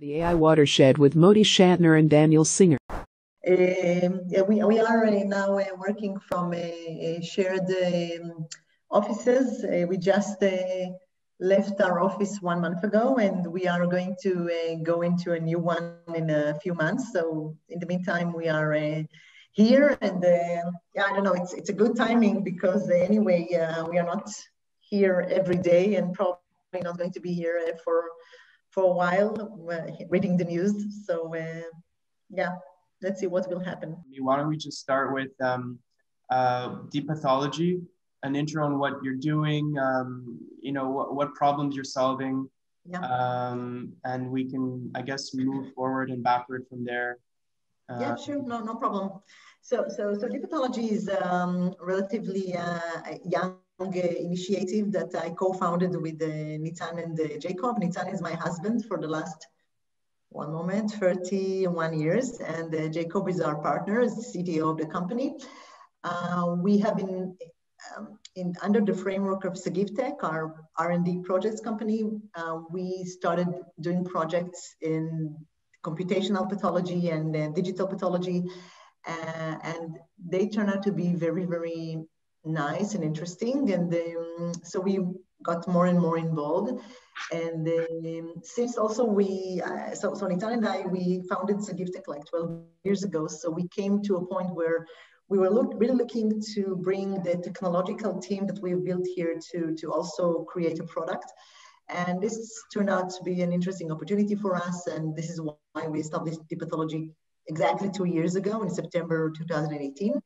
The AI Watershed with Modi Shantner and Daniel Singer. We are now working from shared offices. We just left our office 1 month ago, and we are going to go into a new one in a few months. So in the meantime, we are here, and I don't know, it's a good timing because anyway, we are not here every day and probably not going to be here for a while, reading the news. So yeah, let's see what will happen. Why don't we just start with Deep Pathology, an intro on what you're doing, you know, what problems you're solving, yeah. And we can, I guess, move forward and backward from there. Yeah, sure, no problem. So Deep Pathology is relatively young initiative that I co-founded with Nitsan and Jacob. Nitsan is my husband for the last 31 years, and Jacob is our partner, is CTO of the company. We have been under the framework of SagivTech, our R&D projects company. We started doing projects in computational pathology and digital pathology, and they turn out to be very, very nice and interesting, and so we got more and more involved. And since also we, so Nitsan and I, we founded SagivTech like 12 years ago. So we came to a point where we were really looking to bring the technological team that we've built here to also create a product. And this turned out to be an interesting opportunity for us. And this is why we established Deep Pathology exactly 2 years ago in September 2018.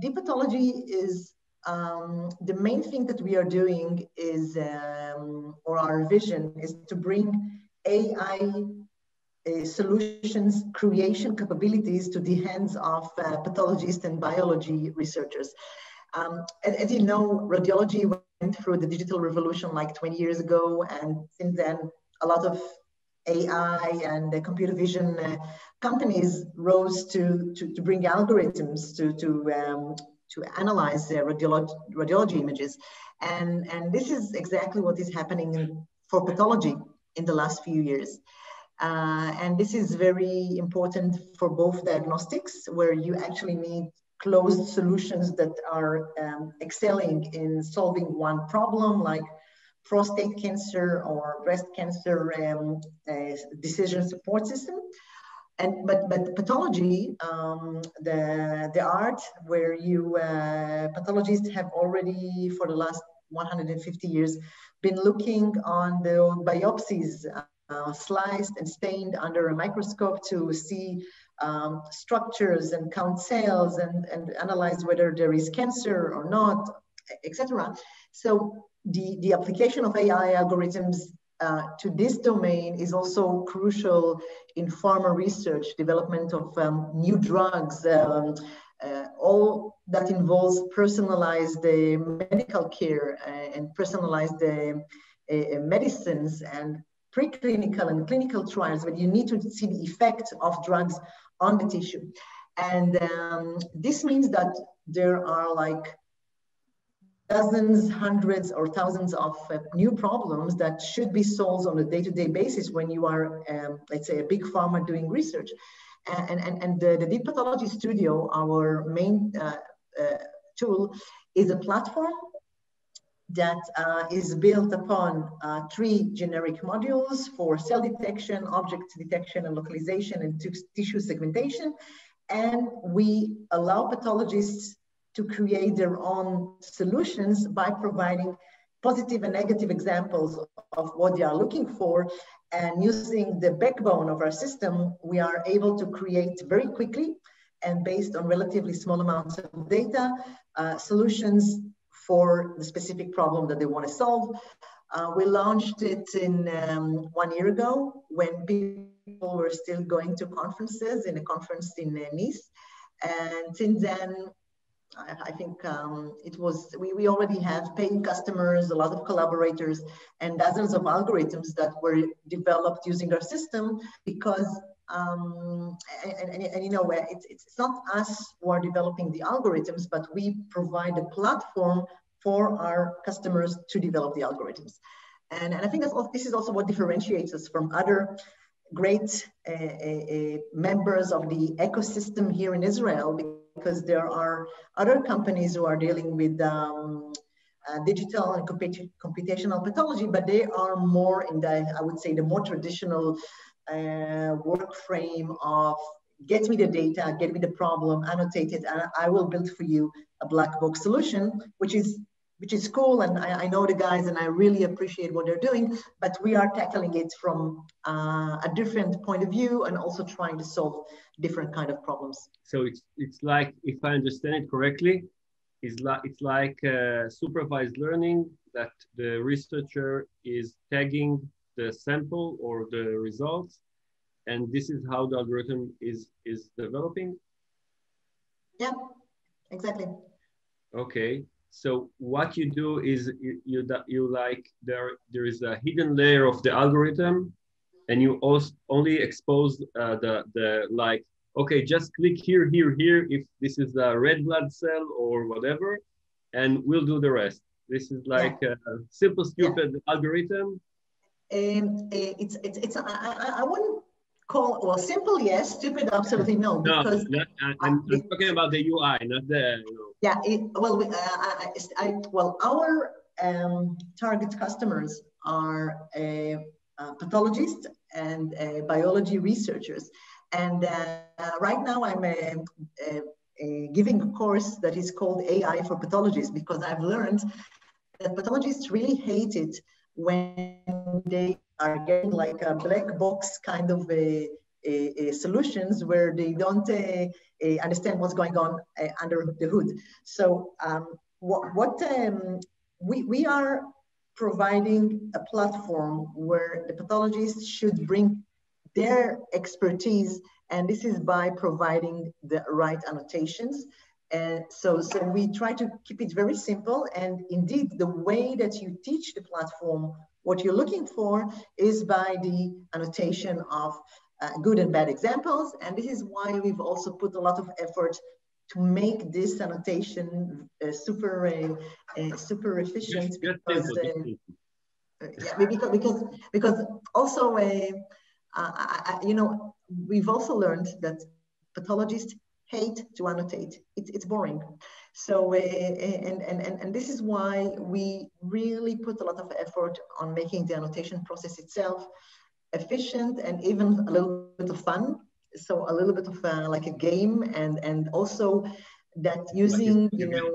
Deep Pathology is the main thing that we are doing is, or our vision is, to bring AI solutions creation capabilities to the hands of pathologists and biology researchers. As you know, radiology went through the digital revolution like 20 years ago, and since then a lot of AI and computer vision companies rose to bring algorithms to analyze radiology images, and this is exactly what is happening for pathology in the last few years, and this is very important for both diagnostics, where you actually need closed solutions that are excelling in solving one problem, like prostate cancer or breast cancer decision support system, but pathology, the art where you pathologists have already for the last 150 years been looking on the biopsies sliced and stained under a microscope to see structures and count cells and analyze whether there is cancer or not, etc. So the application of AI algorithms to this domain is also crucial in pharma research, development of new drugs, all that involves personalized medical care and personalized medicines and preclinical and clinical trials, but you need to see the effect of drugs on the tissue. And this means that there are like dozens, hundreds, or thousands of new problems that should be solved on a day-to-day basis when you are, let's say, a big pharma doing research. And the Deep Pathology Studio, our main tool, is a platform that is built upon 3 generic modules for cell detection, object detection and localization, and tissue segmentation. And we allow pathologists to create their own solutions by providing positive and negative examples of what they are looking for. And using the backbone of our system, we are able to create very quickly and based on relatively small amounts of data, solutions for the specific problem that they want to solve. We launched it in 1 year ago when people were still going to conferences, in a conference in Nice. And since then, I think it was, we already have paying customers, a lot of collaborators, and dozens of algorithms that were developed using our system, because, and you know, it's not us who are developing the algorithms, but we provide a platform for our customers to develop the algorithms. And I think this is also what differentiates us from other great members of the ecosystem here in Israel, because there are other companies who are dealing with digital and computational pathology, but they are more in the, I would say, the more traditional work frame of get me the data, get me the problem, annotate it, and I will build for you a black box solution, which is cool, and I know the guys, and I really appreciate what they're doing, but we are tackling it from a different point of view and also trying to solve different kind of problems. So it's like, if I understand it correctly, it's like supervised learning, that the researcher is tagging the sample or the results, and this is how the algorithm is developing? Yeah, exactly. Okay. So what you do is there is a hidden layer of the algorithm, and you also only expose just click here if this is a red blood cell or whatever, and we'll do the rest. This is like a simple, stupid algorithm. I wouldn't call simple, yes, stupid, absolutely no. Because I'm talking about the UI, not the. You know, yeah, our target customers are pathologists and biology researchers. And right now I'm giving a course that is called AI for Pathologists, because I've learned that pathologists really hate it when they are getting like a black box kind of solutions where they don't understand what's going on under the hood. So we are providing a platform where the pathologists should bring their expertise, and this is by providing the right annotations. And so we try to keep it very simple, and indeed the way that you teach the platform what you're looking for is by the annotation of good and bad examples. And this is why we've also put a lot of effort to make this annotation super efficient. Because also, we've also learned that pathologists hate to annotate. It's boring. So, and this is why we really put a lot of effort on making the annotation process itself efficient and even a little bit of fun. So a little bit of like a game, and also that using, like you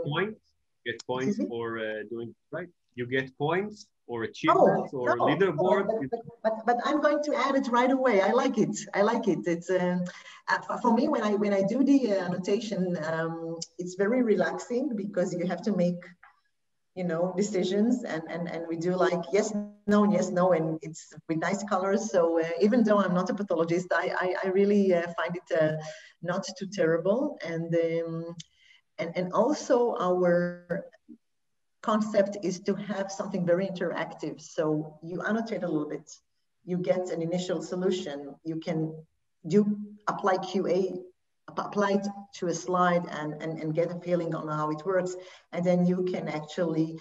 get points for doing it right. You get points or achievements leaderboard. But I'm going to add it right away. I like it. It's for me, when I do the annotation, it's very relaxing, because you have to make decisions, and we do like yes, no, and it's with nice colors. So even though I'm not a pathologist, I really find it not too terrible. And and also our concept is to have something very interactive. So you annotate a little bit, you get an initial solution, you can apply QA, apply it to a slide and get a feeling on how it works. And then you can actually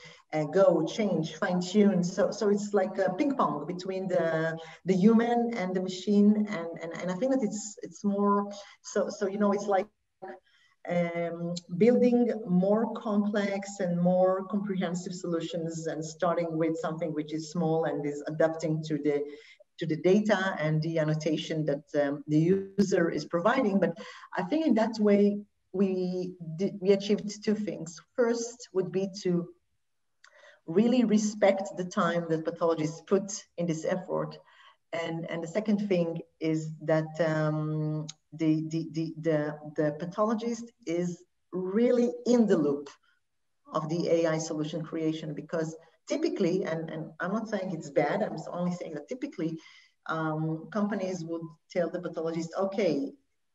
go, change, fine tune. So it's like a ping pong between the human and the machine. And I think that it's more, so it's like building more complex and more comprehensive solutions, and starting with something which is small and is adapting to the data and the annotation that the user is providing. But I think in that way, we achieved two things. First would be to really respect the time that pathologists put in this effort. And the second thing is that the pathologist is really in the loop of the AI solution creation, because typically, and I'm not saying it's bad, I'm only saying that typically companies would tell the pathologist, okay,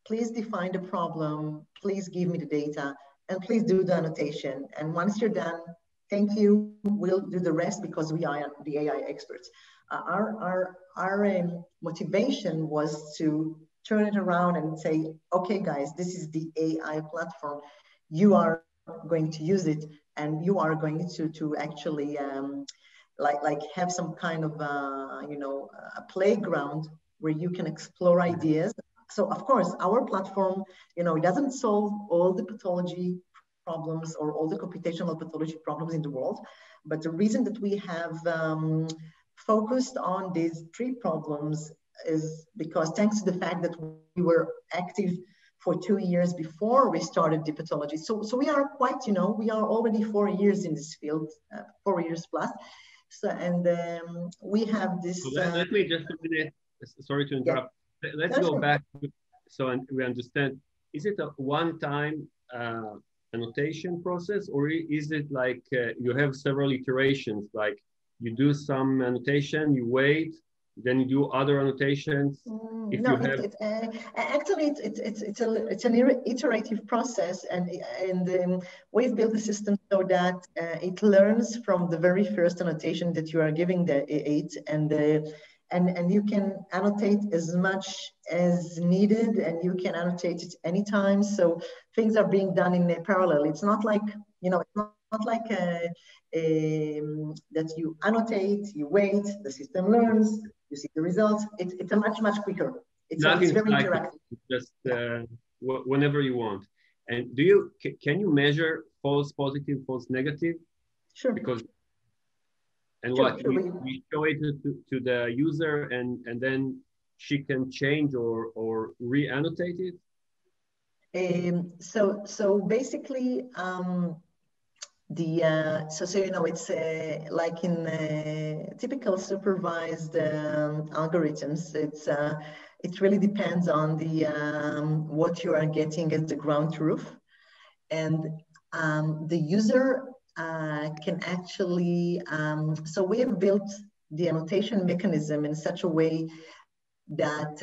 please define the problem, please give me the data, and please do the annotation. And once you're done, thank you, we'll do the rest because we are the AI experts. Our motivation was to turn it around and say, okay, guys, this is the AI platform. You are going to use it, and you are going to actually like have some kind of, a playground where you can explore ideas. So of course, our platform, it doesn't solve all the pathology problems or all the computational pathology problems in the world. But the reason that we have focused on these three problems is because thanks to the fact that we were active for 2 years before we started deep pathology. So we are quite, we are already 4 years in this field, 4 years plus. So, and we have this- let me just a minute, sorry to interrupt. Yeah. Let's go back so we understand. Is it a one-time annotation process, or is it like you have several iterations? Like you do some annotation, you wait, then you do other annotations. Actually, it's an iterative process, and we've built the system so that it learns from the very first annotation that you are giving it, and you can annotate as much as needed, and you can annotate it anytime. So things are being done in parallel. It's not like Not like that you annotate, you wait, the system learns, you see the results. It's a much quicker. It's very interactive. Just whenever you want. And can you measure false positive, false negative? Sure. We show it to the user, and then she can change or re-annotate it. So basically. It's like in typical supervised algorithms. It really depends on the what you are getting as the ground truth, and the user can actually. So we have built the annotation mechanism in such a way that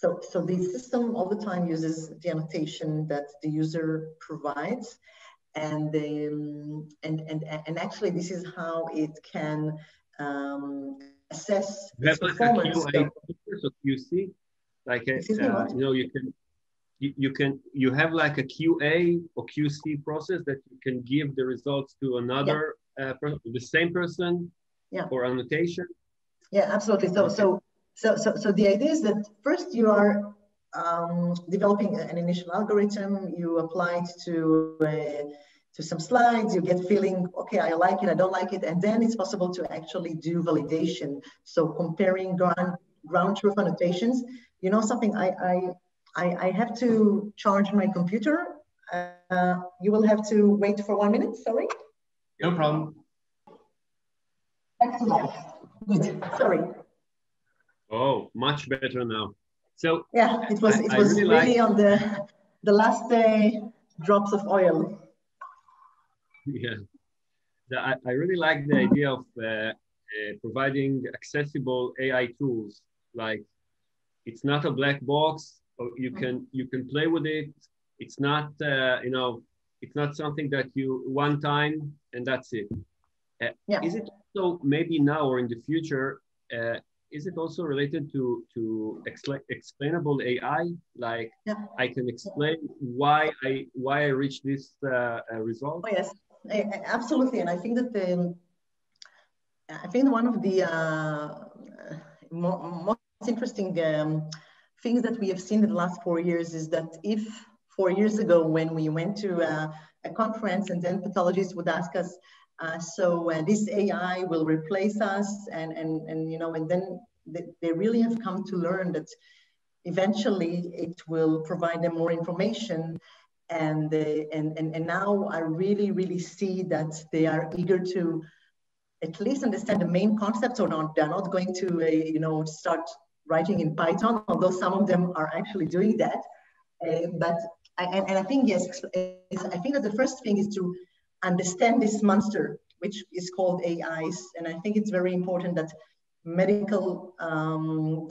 so the system all the time uses the annotation that the user provides. And actually, this is how it can assess performance. QA, like you have like a QA or QC process that you can give the results to another the same person for annotation. Yeah, absolutely. So the idea is that first you are developing an initial algorithm, you apply it to some slides, you get feeling, okay, I like it, I don't like it, and then it's possible to actually do validation. So comparing ground truth annotations, something I have to charge my computer. You will have to wait for 1 minute, sorry. No problem. Back to life. Good, sorry. Oh, much better now. So yeah, it was really on the last drops of oil. Yeah, I really like the idea of providing accessible AI tools. Like, it's not a black box. Or you can play with it. It's not it's not something that you one time and that's it. Is it so? Maybe now or in the future. Is it also related to explainable AI? Like I can explain why I reached this result. Oh, yes, absolutely. And I think that one of the most interesting things that we have seen in the last 4 years is that if 4 years ago when we went to a conference and then pathologists would ask us. This AI will replace us, and then they really have come to learn that eventually it will provide them more information, and now I really see that they are eager to at least understand the main concepts, or not. They're not going to start writing in Python, although some of them are actually doing that. But I think I think that the first thing is to understand this monster, which is called AIs. And I think it's very important that medical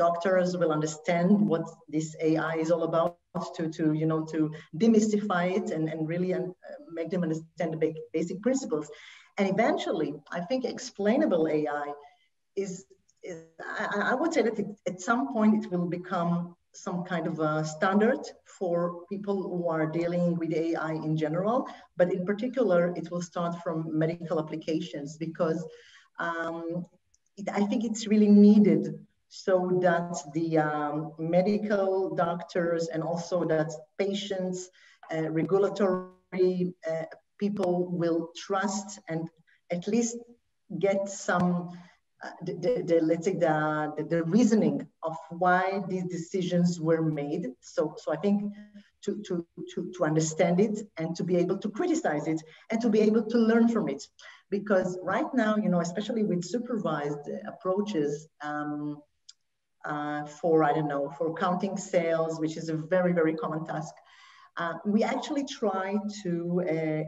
doctors will understand what this AI is all about to demystify it and really make them understand the basic principles. And eventually, I think explainable AI is I would say that at some point it will become some kind of a standard for people who are dealing with AI in general, but in particular, it will start from medical applications because I think it's really needed so that the medical doctors and also that patients, regulatory people will trust and at least get some let's say the reasoning of why these decisions were made. So I think to understand it and to be able to criticize it and to be able to learn from it, because right now, you know, especially with supervised approaches for for counting sales, which is a very very common task, we actually try to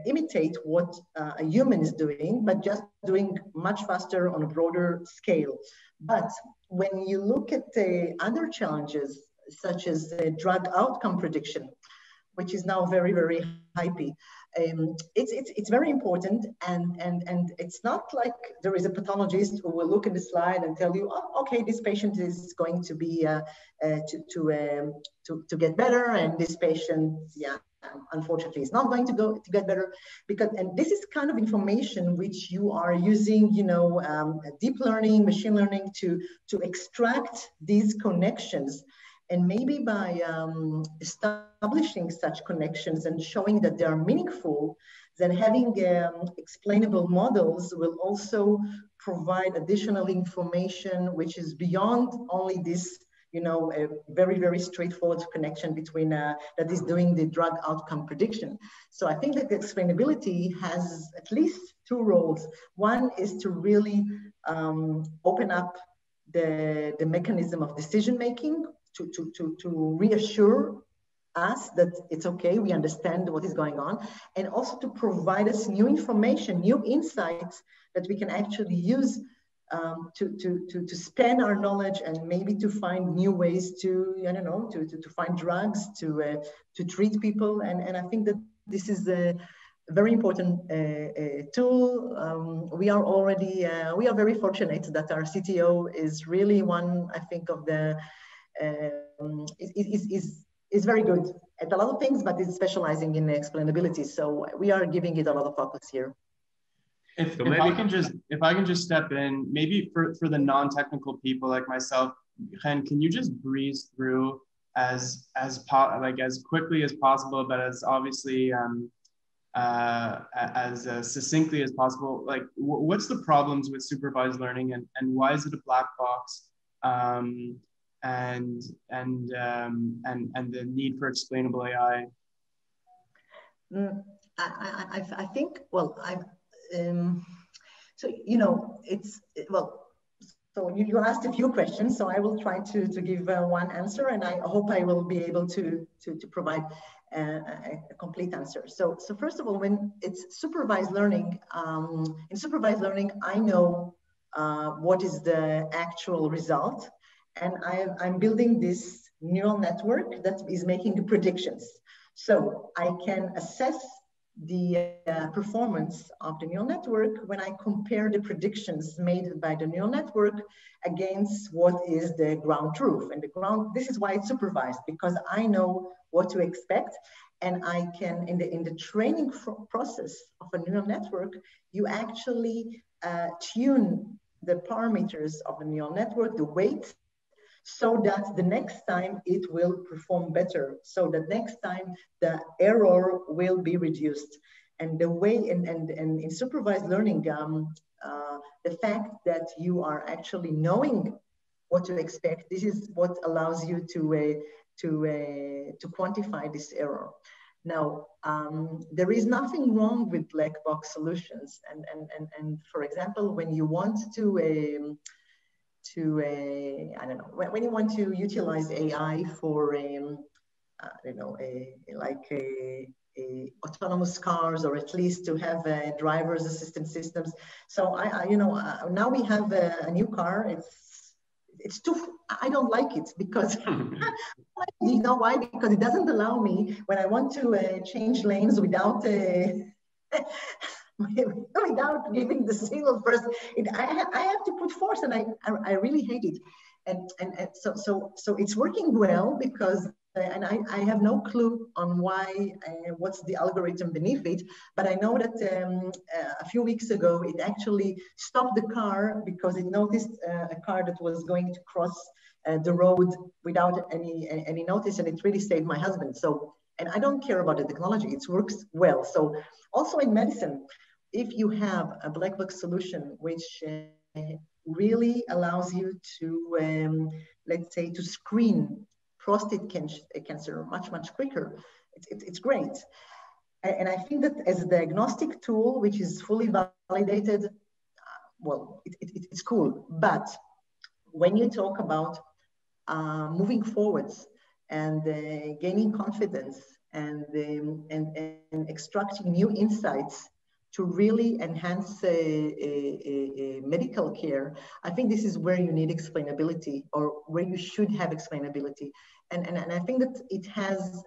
imitate what a human is doing, but just doing much faster on a broader scale. But when you look at the other challenges, such as drug outcome prediction, which is now very, very hypey, it's very important. And it's not like there is a pathologist who will look at the slide and tell you, oh, okay, this patient is going to be to get better, and this patient, yeah, unfortunately, is not going to get better, because this is kind of information which you are using, deep learning, machine learning to extract these connections. And maybe by establishing such connections and showing that they are meaningful, then having explainable models will also provide additional information, which is beyond only this, a very, very straightforward connection between that is doing the drug outcome prediction. So I think that the explainability has at least two roles. One is to really open up the mechanism of decision-making, to reassure us that it's okay, we understand what is going on, and also to provide us new information, new insights that we can actually use to span our knowledge and maybe to find new ways to find drugs, to treat people. And I think that this is a very important tool. We are very fortunate that our CTO is really one, I think, of the is very good at a lot of things, but it's specializing in explainability. So we are giving it a lot of focus here. If I can just step in, maybe for the non-technical people like myself, can you just breeze through as quickly as possible, but as obviously as succinctly as possible? Like, what's the problems with supervised learning, and why is it a black box? And the need for explainable AI? I think, well, so you asked a few questions, so I will try to give one answer, and I hope I will be able to provide a complete answer. So first of all, when it's supervised learning, in supervised learning, I know what is the actual result. And I'm building this neural network that is making predictions. So I can assess the performance of the neural network when I compare the predictions made by the neural network against what is the ground truth. And this is why it's supervised, because I know what to expect. And I can, in the training process of a neural network, you actually tune the parameters of the neural network, the weight, so that the next time it will perform better. So the next time the error will be reduced. And the way, and in supervised learning, the fact that you are actually knowing what to expect, this is what allows you to quantify this error. Now, there is nothing wrong with black box solutions. And for example, when you want when you want to utilize AI for autonomous cars, or at least to have driver's assistance systems. So now we have a new car. It's too, I don't like it because you know why? Because it doesn't allow me, when I want to change lanes without without giving the signal first, I have to put force, and I really hate it. And so it's working well because, and I have no clue on why, what's the algorithm benefit, but I know that a few weeks ago, it actually stopped the car because it noticed a car that was going to cross the road without any notice, and it really saved my husband. So, and I don't care about the technology, it works well. So also in medicine, if you have a black box solution, which really allows you to, let's say, to screen prostate cancer much quicker, it's great. And I think that as a diagnostic tool, which is fully validated, well, it's cool. But when you talk about moving forwards and gaining confidence and extracting new insights to really enhance medical care, I think this is where you need explainability, or where you should have explainability. And I think that it has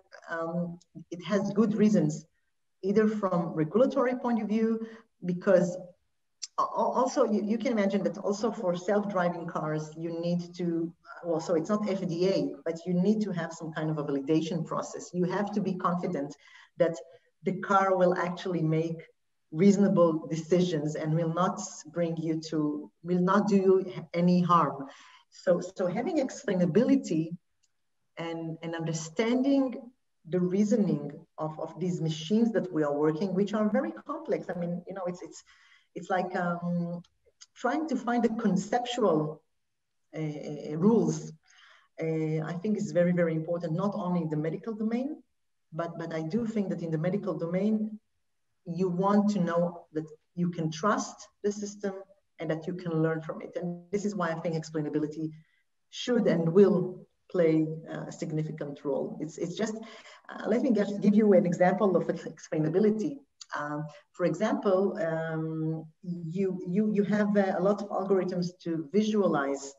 good reasons, either from regulatory point of view, because also you can imagine that also for self-driving cars, you need to, well, so it's not FDA, but you need to have some kind of a validation process. You have to be confident that the car will actually make reasonable decisions and will not bring you to, will not do you any harm. So having explainability and understanding the reasoning of these machines that we are working, which are very complex. I mean, you know, it's like trying to find the conceptual rules. I think is very important, not only in the medical domain, but I do think that in the medical domain, you want to know that you can trust the system and that you can learn from it. And this is why I think explainability should and will play a significant role. It's just, let me just give you an example of explainability. For example, you have a lot of algorithms to visualize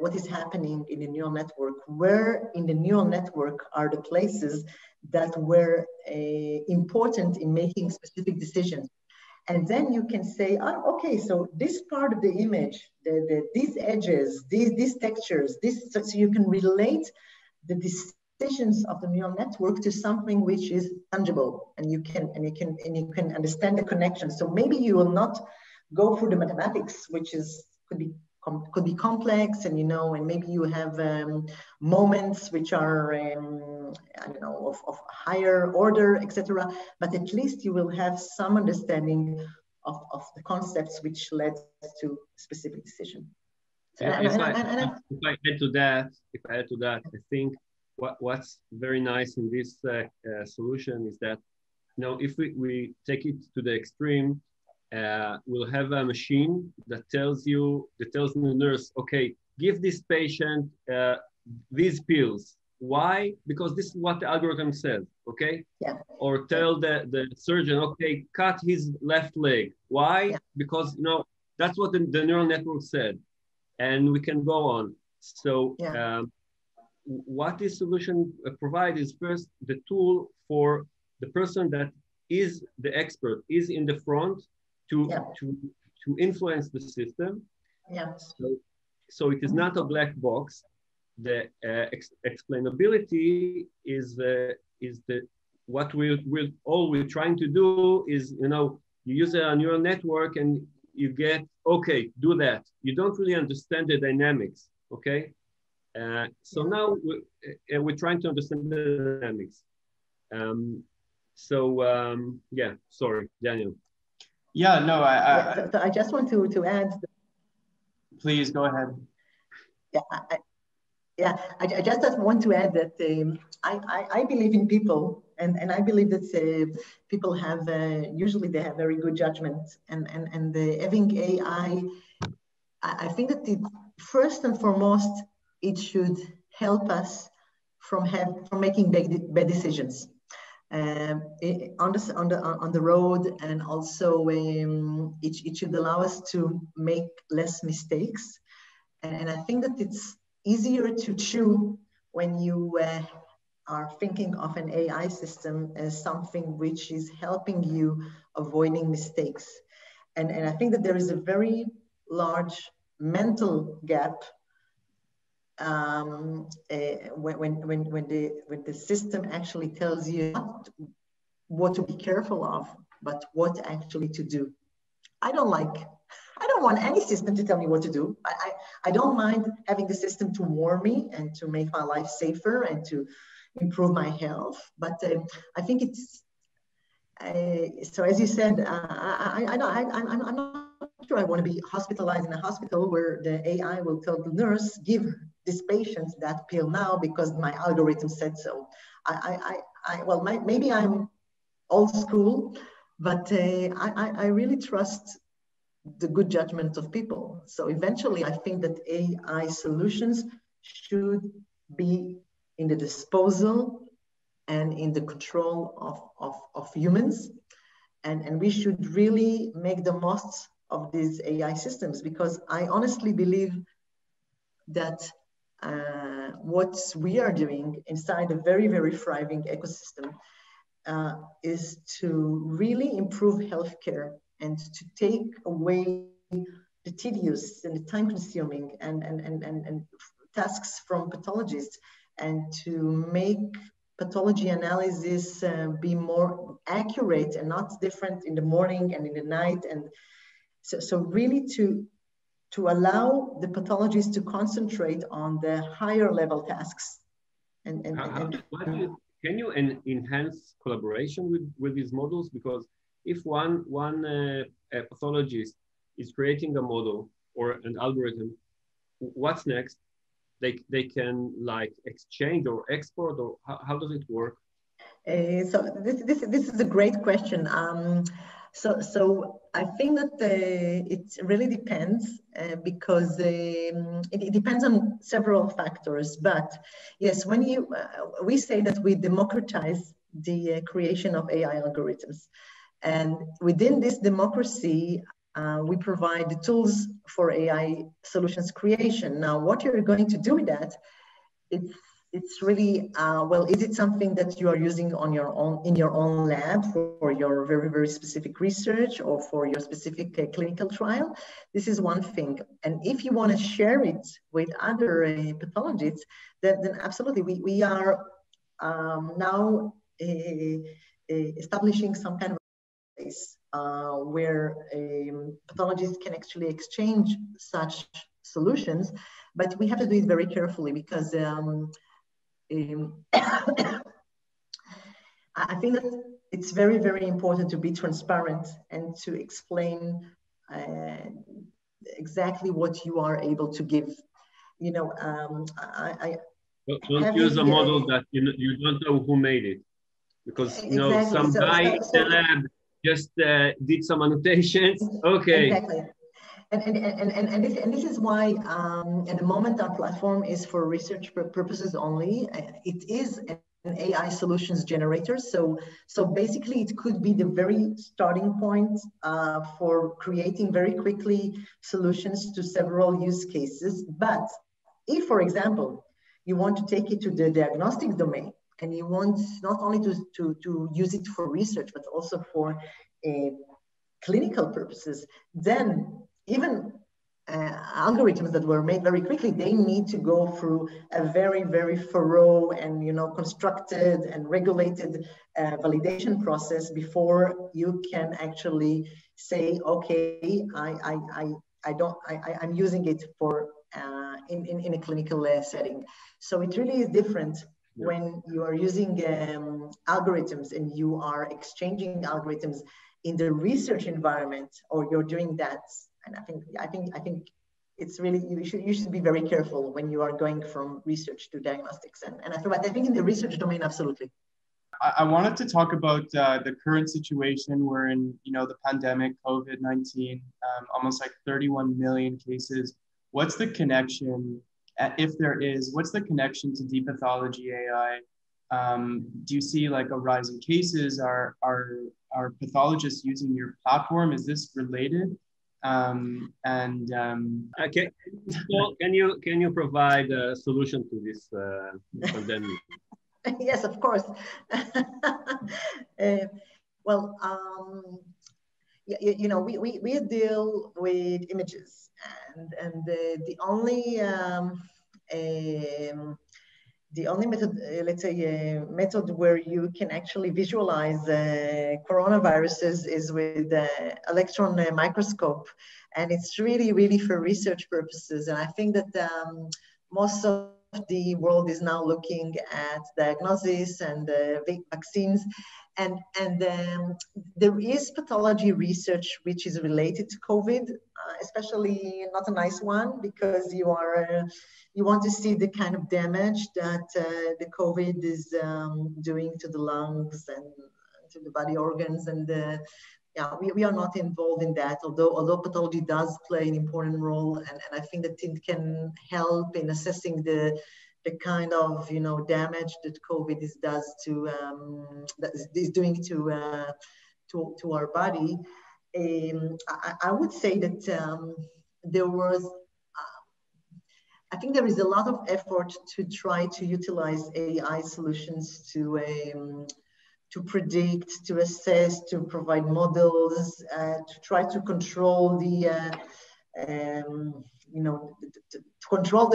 what is happening in the neural network. Where in the neural network are the places that were important in making specific decisions? And then you can say, oh, okay, so this part of the image, these edges, these textures, this, so you can relate the decisions of the neural network to something which is tangible, and you can understand the connection. So maybe you will not go through the mathematics, which is could be complex, and you know, and maybe you have moments which are I don't know, of higher order, etc. But at least you will have some understanding of the concepts which led to specific decision. So yeah, if I add to that, I think what's very nice in this solution is that, you know, if we take it to the extreme. We'll have a machine that tells the nurse, okay, give this patient these pills. Why? Because this is what the algorithm says, okay? Yeah. Or tell the surgeon, okay, cut his left leg. Why? Yeah. Because, you know, that's what the neural network said. And we can go on. So yeah. What this solution provides is first the tool for the person that is the expert, is in the front, to influence the system. Yeah. So it is not a black box. The explainability is what we're trying to do is, you know, you use a neural network and you get, okay, do that. You don't really understand the dynamics, okay? So now we're trying to understand the dynamics. Yeah, sorry, Daniel. Yeah, no, I just want to add. Please go ahead. Yeah, I just want to add that I believe in people, and I believe that people have usually they have very good judgment, and having AI, I think that it, first and foremost, it should help us from making bad decisions. On the road, and also it should allow us to make less mistakes. And I think that it's easier to chew when you are thinking of an AI system as something which is helping you avoiding mistakes. And I think that there is a very large mental gap when the system actually tells you not what to be careful of, but what actually to do. I don't want any system to tell me what to do. I don't mind having the system to warn me and to make my life safer and to improve my health. But I think it's, so as you said, I'm not sure I want to be hospitalized in a hospital where the AI will tell the nurse, give this patient that pill now because my algorithm said so. Well, maybe I'm old school, but I really trust the good judgment of people. So eventually I think that AI solutions should be in the disposal and in the control of humans. And we should really make the most of these AI systems, because I honestly believe that what we are doing inside a very, very thriving ecosystem is to really improve healthcare and to take away the tedious and the time-consuming and tasks from pathologists, and to make pathology analysis be more accurate and not different in the morning and in the night. And so really to allow the pathologists to concentrate on the higher level tasks. Can you enhance collaboration with these models? Because if one pathologist is creating a model or an algorithm, what's next? They can like exchange or export, or how does it work? So this is a great question. So I think that it really depends because it depends on several factors. But yes, when you we say that we democratize the creation of AI algorithms, and within this democracy, we provide the tools for AI solutions creation. Now, what you're going to do with that, it's really, well, is it something that you are using on your own, in your own lab for your very, very specific research or for your specific clinical trial? This is one thing. And if you want to share it with other pathologists, then absolutely, we are now establishing some kind of space where pathologists can actually exchange such solutions, but we have to do it very carefully because I think that it's very, very important to be transparent and to explain exactly what you are able to give. You know, don't use a model that you don't know who made it, because you know some guy in the lab just did some annotations. Okay. Exactly. And this is why at the moment our platform is for research purposes only. It is an AI solutions generator. So basically it could be the very starting point for creating very quickly solutions to several use cases. But if, for example, you want to take it to the diagnostic domain and you want not only to use it for research, but also for clinical purposes, then even algorithms that were made very quickly, they need to go through a very, very thorough and constructed and regulated validation process before you can actually say, okay, I'm using it for in a clinical setting. So it really is different when you are using algorithms and you are exchanging algorithms in the research environment, or you're doing that. And I think it's really, you should be very careful when you are going from research to diagnostics. But I think in the research domain, absolutely. I wanted to talk about the current situation we're in, the pandemic, COVID-19, almost like 31 million cases. What's the connection, if there is, what's the connection to deep pathology AI? Do you see like a rise in cases? Are pathologists using your platform? Is this related? Okay, so can you provide a solution to this pandemic? Yes, of course. Well, we deal with images, and the only the only method, let's say, method where you can actually visualize coronaviruses is with electron microscope. And it's really, really for research purposes. And I think that most of the world is now looking at diagnosis and vaccines. And there is pathology research which is related to COVID, especially not a nice one, because you want to see the kind of damage that the COVID is doing to the lungs and to the body organs. And yeah, we are not involved in that, although pathology does play an important role. And I think that it can help in assessing the kind of, you know, damage that COVID is doing to our body. I would say that I think there is a lot of effort to try to utilize AI solutions to predict, to assess, to provide models, to try to control the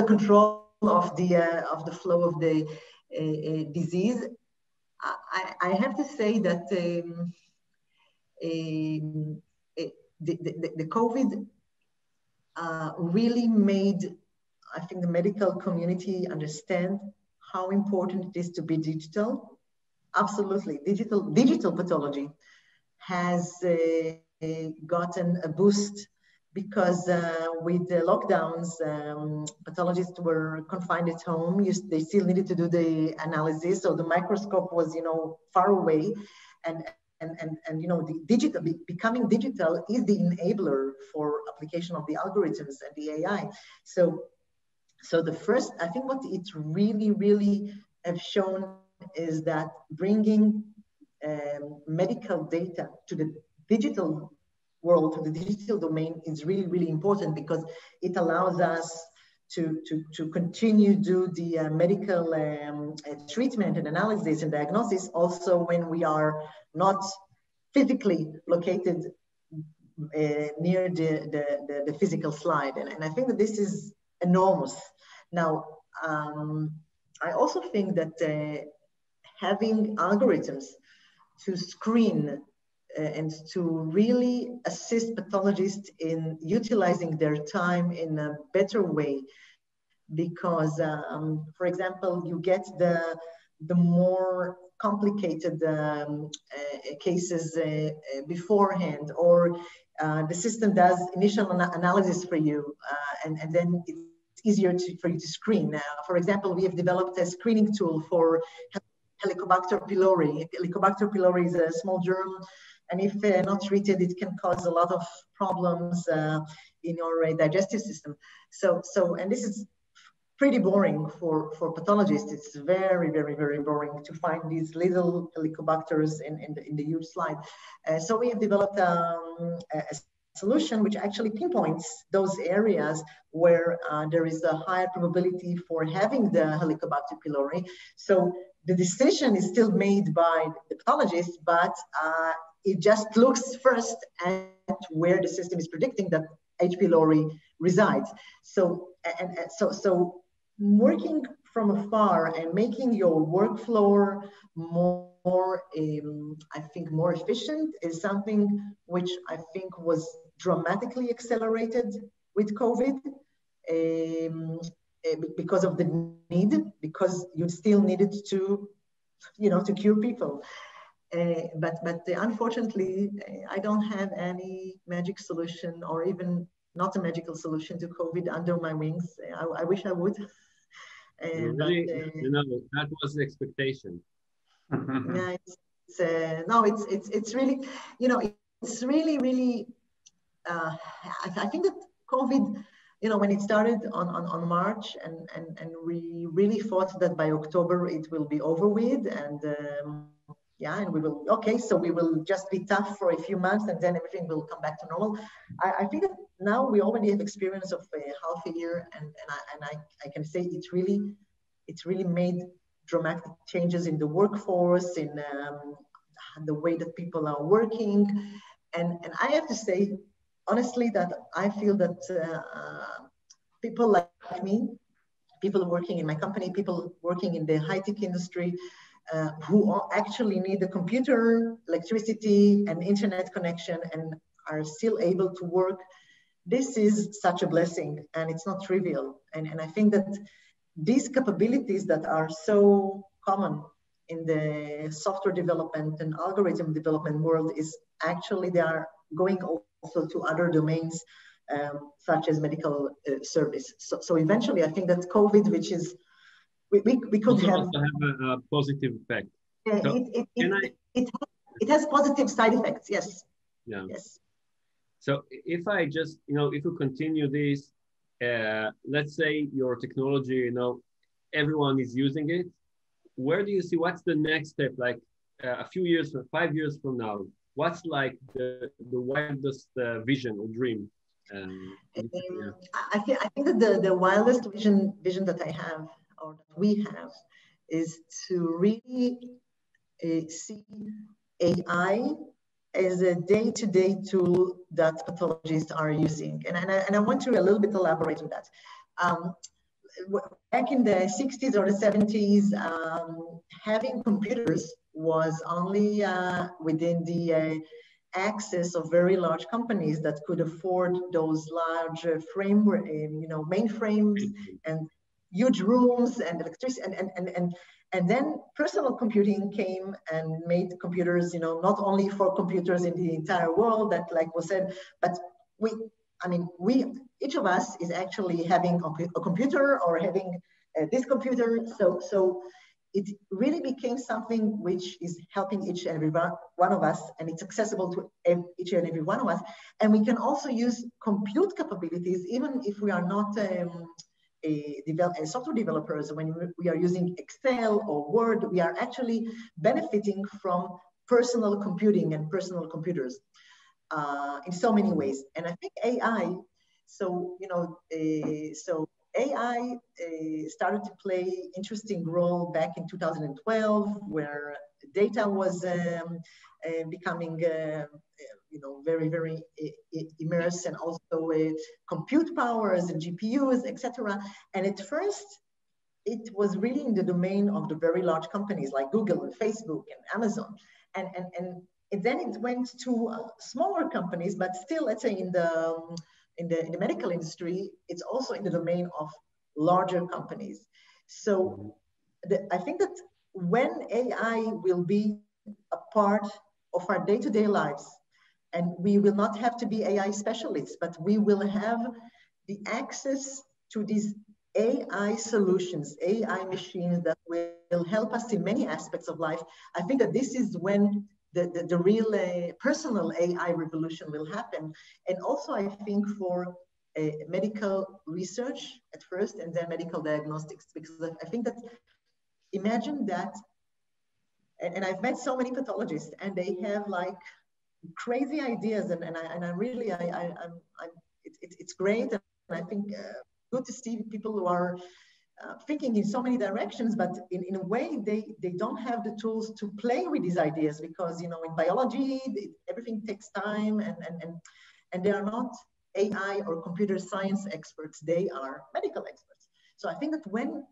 control of the flow of the disease. I have to say that the COVID really made, I think, the medical community understand how important it is to be digital. Absolutely, digital pathology has gotten a boost, because with the lockdowns, pathologists were confined at home. They still needed to do the analysis, so the microscope was, you know, far away, and you know, becoming digital is the enabler for application of the algorithms and the AI. So the first, I think, what it really, really have shown is that bringing medical data to the digital world, to the digital domain, is really, really important, because it allows us to continue do the medical treatment and analysis and diagnosis also when we are not physically located near the physical slide. And I think that this is enormous. Now, I also think that having algorithms to screen and to really assist pathologists in utilizing their time in a better way, because, for example, you get the more complicated cases beforehand, or the system does initial analysis for you, and then it's easier for you to screen. For example, we have developed a screening tool for Helicobacter pylori. Helicobacter pylori is a small germ, and if not treated, it can cause a lot of problems in your digestive system. So, and this is pretty boring for pathologists. It's very, very, very boring to find these little helicobacters in the huge slide. So we have developed a solution which actually pinpoints those areas where there is a higher probability for having the Helicobacter pylori. So the decision is still made by the pathologist, but it just looks first at where the system is predicting that H. pylori resides. So working from afar and making your workflow more efficient is something which I think was dramatically accelerated with COVID, because of the need, because you still needed to, you know, to cure people. But unfortunately, I don't have any magic solution, or even not a magical solution, to COVID under my wings. I wish I would. Really, you know, that was the expectation. Yeah, it's really, you know, it's really, really. I think that COVID, you know, when it started on March, and we really thought that by October it will be over with, and. Yeah, and we will just be tough for a few months, and then everything will come back to normal. I think that now we already have experience of half a year, and I can say it's really made dramatic changes in the workforce, in the way that people are working, and I have to say honestly that I feel that people like me, people working in my company, people working in the high-tech industry, who actually need a computer, electricity, and internet connection, and are still able to work. This is such a blessing, and it's not trivial. And I think that these capabilities that are so common in the software development and algorithm development world is actually, they are going also to other domains, such as medical service. So eventually, I think that COVID, which is, we could also have a positive effect. Yeah, so it has positive side effects, yes. Yeah. Yes. So if I just, if you continue this, let's say your technology, everyone is using it. Where do you see, what's the next step? Like a few years, 5 years from now, what's like the wildest vision or dream? Yeah. I think that the wildest vision that I have, or that we have, is to really see AI as a day-to-day tool that pathologists are using. And I want to a little bit elaborate on that. Back in the 60s or the 70s, having computers was only within the access of very large companies that could afford those large mainframes and huge rooms and electricity and then personal computing came and made computers, not only for computers in the entire world that, like was said, but each of us is actually having a computer or having this computer. So it really became something which is helping each and every one of us, and it's accessible to each and every one of us. And we can also use compute capabilities, even if we are not software developers. When we are using Excel or Word, we are actually benefiting from personal computing and personal computers in so many ways. And I think AI, AI started to play interesting role back in 2012, where data was becoming, very, very immersed, and also compute powers and GPUs, etc. And at first, it was really in the domain of the very large companies like Google and Facebook and Amazon, and then it went to smaller companies, but still, let's say in the medical industry, it's also in the domain of larger companies. So I think that when AI will be a part of our day-to-day lives, and we will not have to be AI specialists, but we will have the access to these AI solutions, AI machines that will help us in many aspects of life. I think that this is when the real personal AI revolution will happen. And also, I think for medical research at first, and then medical diagnostics, because I think that, imagine that, and I've met so many pathologists, and they have like crazy ideas, it's great, and I think good to see people who are thinking in so many directions, but in a way they don't have the tools to play with these ideas, because in biology everything takes time, and they are not AI or computer science experts, they are medical experts. So I think that when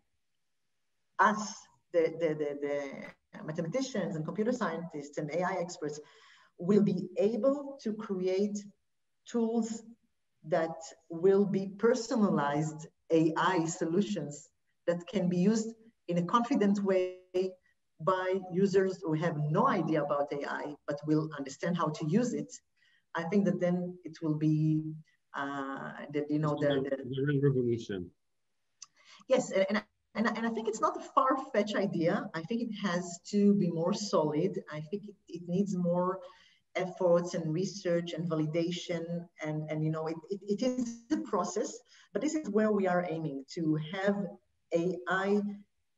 us, the mathematicians and computer scientists and AI experts, will be able to create tools that will be personalized AI solutions that can be used in a confident way by users who have no idea about AI, but will understand how to use it, I think that then it will be, the real revolution. Yes, and I think it's not a far-fetched idea. I think it has to be more solid. I think it needs more efforts and research and validation, it is a process, but this is where we are aiming, to have AI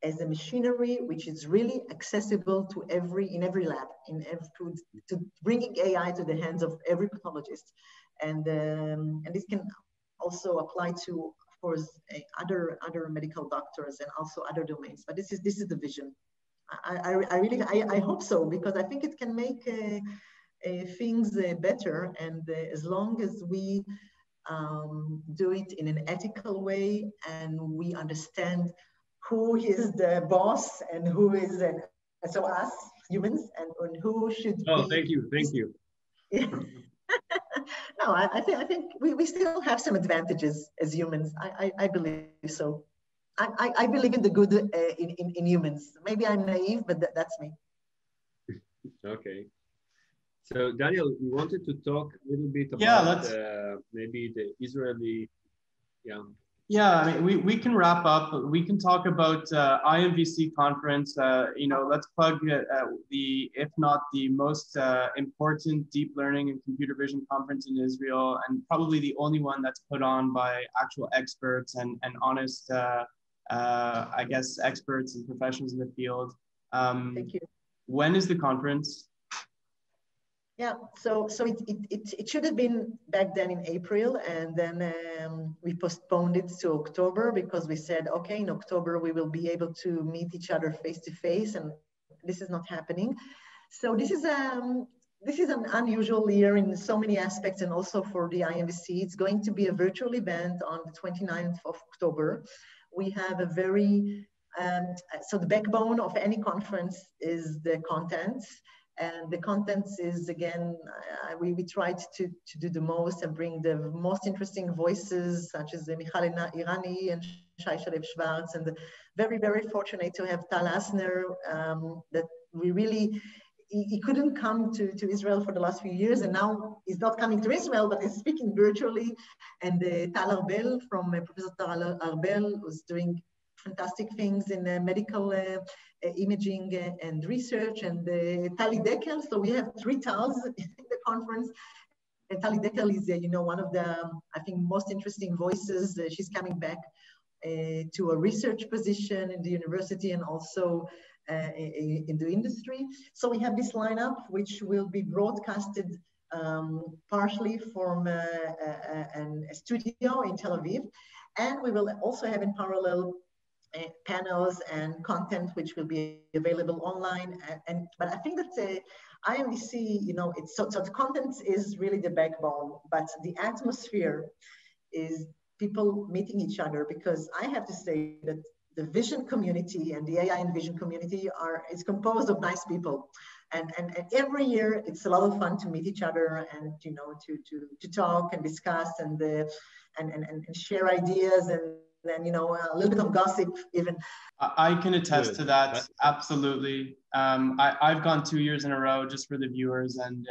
as a machinery which is really accessible to every lab, to bringing AI to the hands of every pathologist, and this can also apply to, of course, other medical doctors and also other domains. But this is the vision. I really hope so, because I think it can make things better, and as long as we do it in an ethical way, and we understand who is the boss and who is so us humans and who should. Oh, thank you. Yeah. No, I think we still have some advantages as humans. I believe so. I believe in the good in humans. Maybe I'm naive, but that's me. Okay. So Daniel, we wanted to talk a little bit about maybe the Israeli, Yeah, I mean, we can wrap up. We can talk about IMVC conference. Let's plug the most important deep learning and computer vision conference in Israel, and probably the only one that's put on by actual experts and honest, experts and professionals in the field. Thank you. When is the conference? Yeah, so it should have been back then in April, and then we postponed it to October because we said, okay, in October we will be able to meet each other face to face, and this is not happening. So this is an unusual year in so many aspects, and also for the IMVC. It's going to be a virtual event on the 29th of October. We have a very, so the backbone of any conference is the content. And the contents is, again, we tried to do the most and bring the most interesting voices, such as Michalina Irani and Shai Shalev Schwartz, and very, very fortunate to have Tal Asner, that we really, he couldn't come to Israel for the last few years, and now he's not coming to Israel, but he's speaking virtually. And Tal Arbel, from Professor Tal Arbel, was doing fantastic things in medical imaging and research, and Tali Dekel. So we have three Tals in the conference. And Tali Dekel is, one of the, I think, most interesting voices. She's coming back to a research position in the university and also in the industry. So we have this lineup, which will be broadcasted partially from a studio in Tel Aviv. And we will also have in parallel panels and content which will be available online, but I think that IMVC, it's so the content is really the backbone, but the atmosphere is people meeting each other, because I have to say that the vision community and the AI and vision community is composed of nice people, and every year it's a lot of fun to meet each other and to talk and discuss and share ideas and a little bit of gossip even. I can attest to that, absolutely. I've gone 2 years in a row, just for the viewers, and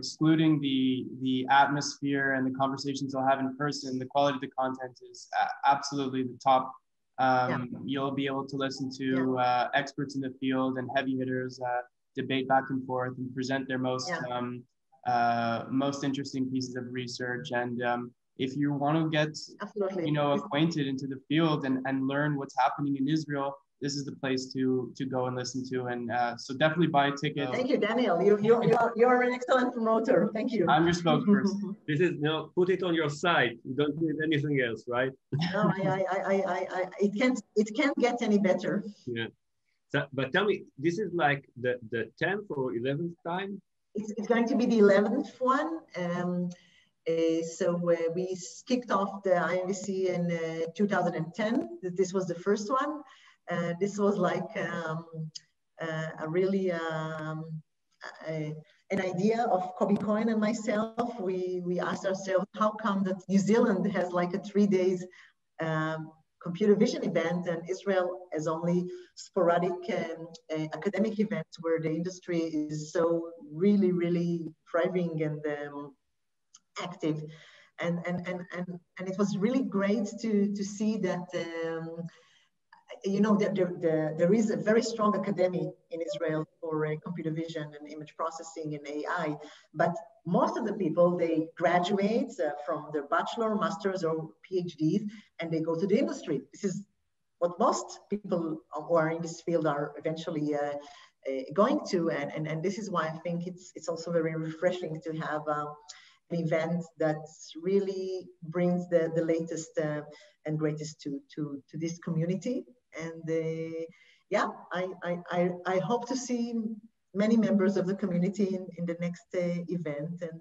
excluding the atmosphere and the conversations you'll have in person, the quality of the content is absolutely the top. You'll be able to listen to experts in the field and heavy hitters debate back and forth and present their most interesting pieces of research. And if you want to get acquainted into the field and learn what's happening in Israel, this is the place to go and listen to. And so definitely buy a ticket. Thank you, Daniel. You're an excellent promoter. Thank you. I'm your spokesperson. This is put it on your site. You don't need anything else, right? No, it can't get any better. Yeah, so, but tell me, this is like the 10th or 11th time. It's going to be the 11th one. We kicked off the IMVC in 2010. This was the first one. This was like an idea of Kobi Cohen and myself. We asked ourselves, how come that New Zealand has like a 3 days computer vision event, and Israel has only sporadic academic events where the industry is so really, really thriving and active, and it was really great to see that there is a very strong academy in Israel for computer vision and image processing and AI, but most of the people, they graduate from their bachelor, masters, or PhDs, and they go to the industry. This is what most people who are in this field are eventually going to, and this is why I think it's also very refreshing to have event that really brings the latest and greatest to this community. And I hope to see many members of the community in the next event. And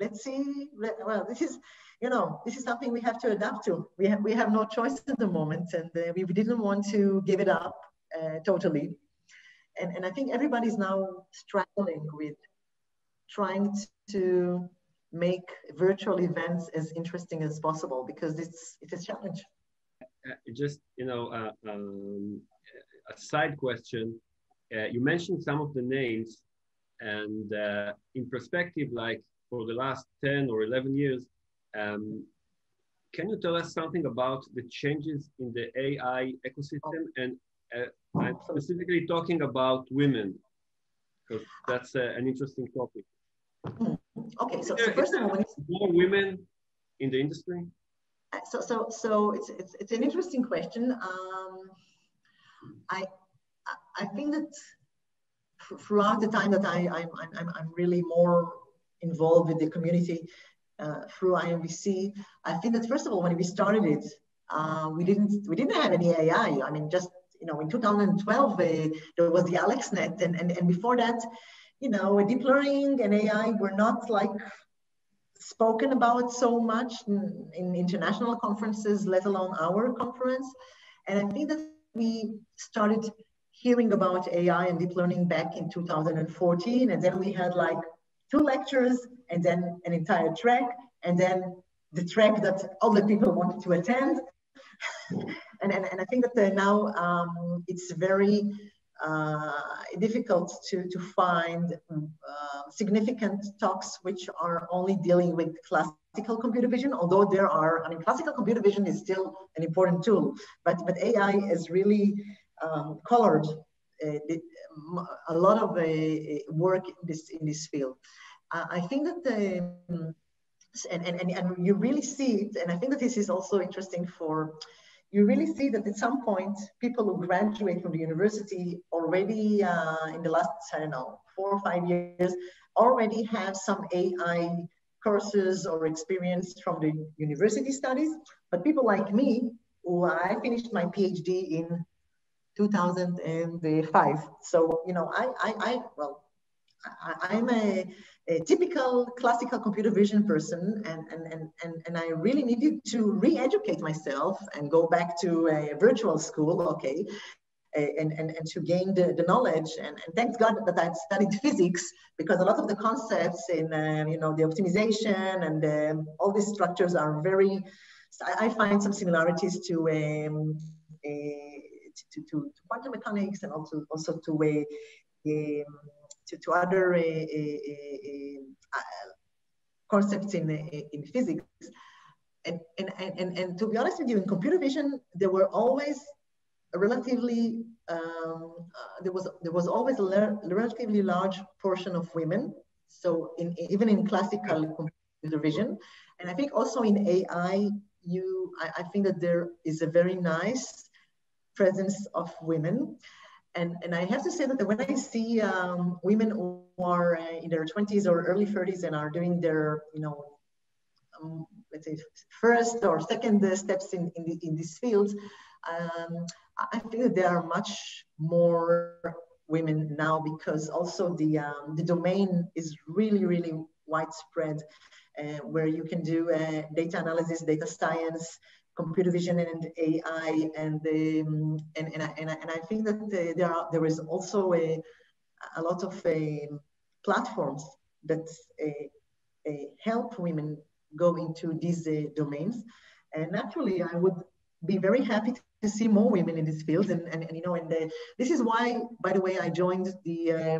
let's see, well, this is, you know, this is something we have to adapt to. We have no choice at the moment, and we didn't want to give it up totally. And I think everybody's now struggling with trying to make virtual events as interesting as possible, because it's a challenge. Just, you know, a side question. You mentioned some of the names, and in perspective, like for the last 10 or 11 years, can you tell us something about the changes in the AI ecosystem? And I'm specifically talking about women, because that's an interesting topic. Okay, so first of all, when it's more women in the industry. So it's an interesting question. I think that throughout the time that I'm really more involved with the community through IMVC, I think that first of all, when we started it, we didn't have any AI. I mean, just, you know, in 2012 there was the AlexNet, and before that, you know, deep learning and AI were not like spoken about so much in international conferences, let alone our conference. And I think that we started hearing about AI and deep learning back in 2014. And then we had like 2 lectures, and then an entire track, and then the track that all the people wanted to attend. and I think that now it's very difficult to find significant talks which are only dealing with classical computer vision, although there are, I mean, classical computer vision is still an important tool, but AI is really colored a lot of work in this field. I think that and you really see it, and I think that this is also interesting for, you really see that at some point people who graduate from the university already in the last, I don't know, 4 or 5 years, already have some AI courses or experience from the university studies. But people like me, who I finished my PhD in 2005. So, you know, I'm a typical classical computer vision person, and I really needed to re-educate myself and go back to a virtual school, okay, and to gain the knowledge. And thanks God that I studied physics, because a lot of the concepts in, you know, the optimization and all these structures are very, I find some similarities to quantum mechanics, and also to other concepts in physics. And to be honest with you, in computer vision, there were always a relatively there was always a relatively large portion of women. So even in classical computer vision, and I think also in AI, I think that there is a very nice presence of women. And I have to say that when I see women who are in their 20s or early 30s and are doing their, you know, let's say first or second steps in this field, I think that there are much more women now, because also the domain is really, really widespread, where you can do data analysis, data science, computer vision, and AI, and I think that there is also a lot of platforms that help women go into these domains. And naturally, I would be very happy to see more women in this field. And you know, this is why, by the way, I joined the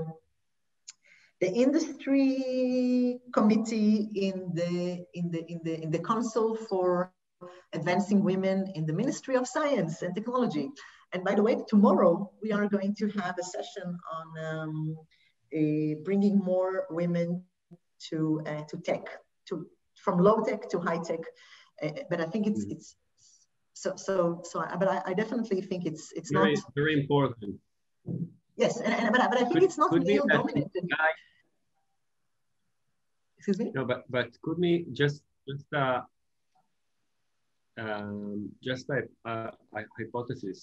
industry committee in the Council for Advancing Women in the Ministry of Science and Technology. And by the way, tomorrow we are going to have a session on bringing more women to tech, from low tech to high tech. But I think I definitely think it's very, not very important. Yes, but I think it's not male dominated. Excuse me. No, but could we just a hypothesis,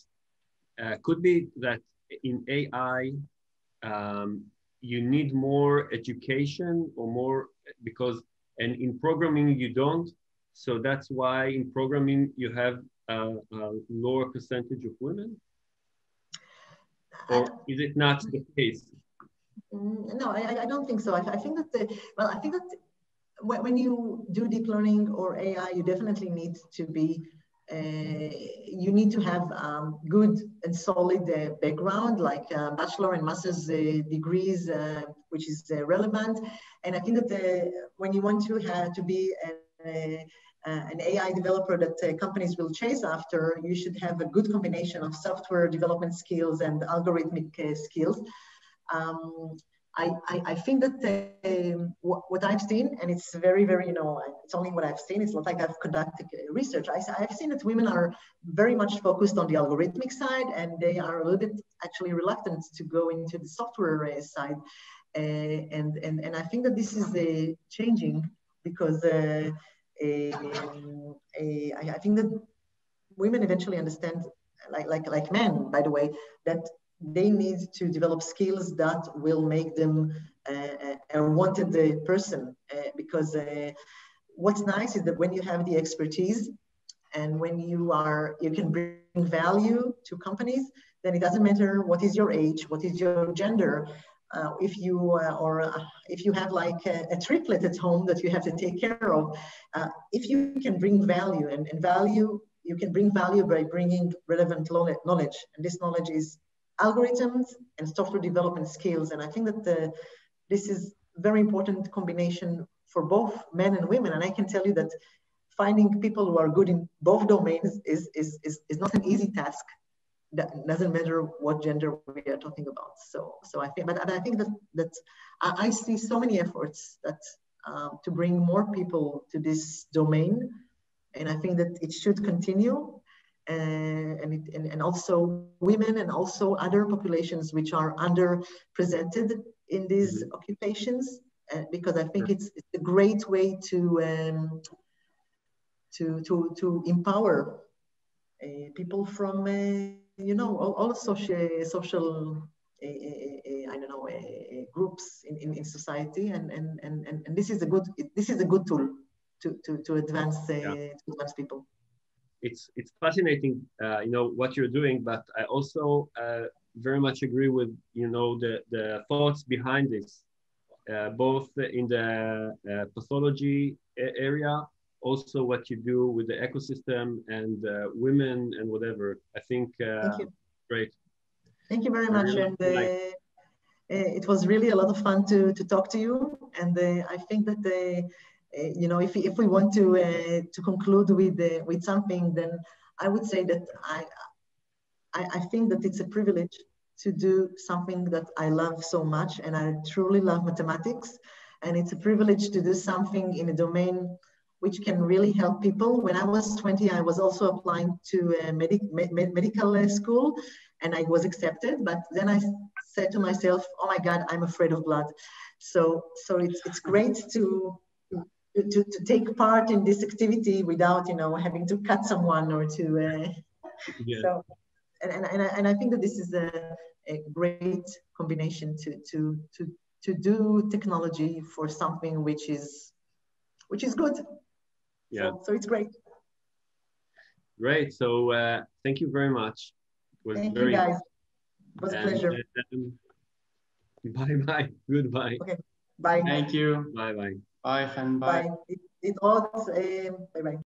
could be that in AI you need more education or more, because, and in programming you don't. So that's why in programming you have a lower percentage of women? Or is it not the case? No, I don't think so. I think that, I think that when you do deep learning or AI, you definitely need to be, you need to have good and solid background, like bachelor and master's degrees, which is relevant. And I think that when you want to have to be an AI developer that companies will chase after, you should have a good combination of software development skills and algorithmic skills. I think that what I've seen, and it's very, very, you know, it's only what I've seen, it's not like I've conducted research. I've seen that women are very much focused on the algorithmic side, and they are a little bit actually reluctant to go into the software side. And I think that this is changing, because I think that women eventually understand, like men, by the way, that they need to develop skills that will make them a wanted person. Because what's nice is that when you have the expertise and when you can bring value to companies, then it doesn't matter what is your age, what is your gender. If you have like a triplet at home that you have to take care of, if you can bring value, and value, you can bring value by bringing relevant knowledge. And this knowledge is algorithms and software development skills. And I think that this is very important combination for both men and women. And I can tell you that finding people who are good in both domains is not an easy task. That doesn't matter what gender we are talking about. So I think, but I think that I see so many efforts that to bring more people to this domain, and I think that it should continue, and also women and also other populations which are underrepresented in these occupations, because I think it's a great way to empower people from. You know, all social I don't know, groups in society, and this is a good tool to advance to advance people. It's fascinating, you know, what you're doing, but I also very much agree with, you know, the thoughts behind this, both in the pathology area. Also, what you do with the ecosystem and women and whatever. I think great. Thank you very much. And it was really a lot of fun to talk to you. And I think that, you know, if we want to conclude with something, then I would say that I think that it's a privilege to do something that I love so much, and I truly love mathematics. And it's a privilege to do something in a domain which can really help people. When I was 20, I was also applying to medical school, and I was accepted, but then I said to myself, oh my God, I'm afraid of blood. So it's great to take part in this activity without, you know, having to cut someone or to, so, and I think that this is a great combination to do technology for something which is good. Yeah. So it's great. Great. So thank you very much. It was thank you guys. It was a pleasure. Bye-bye. Goodbye. Okay. Bye. Thank you. Bye-bye. Bye. Bye. Bye. Bye. Bye.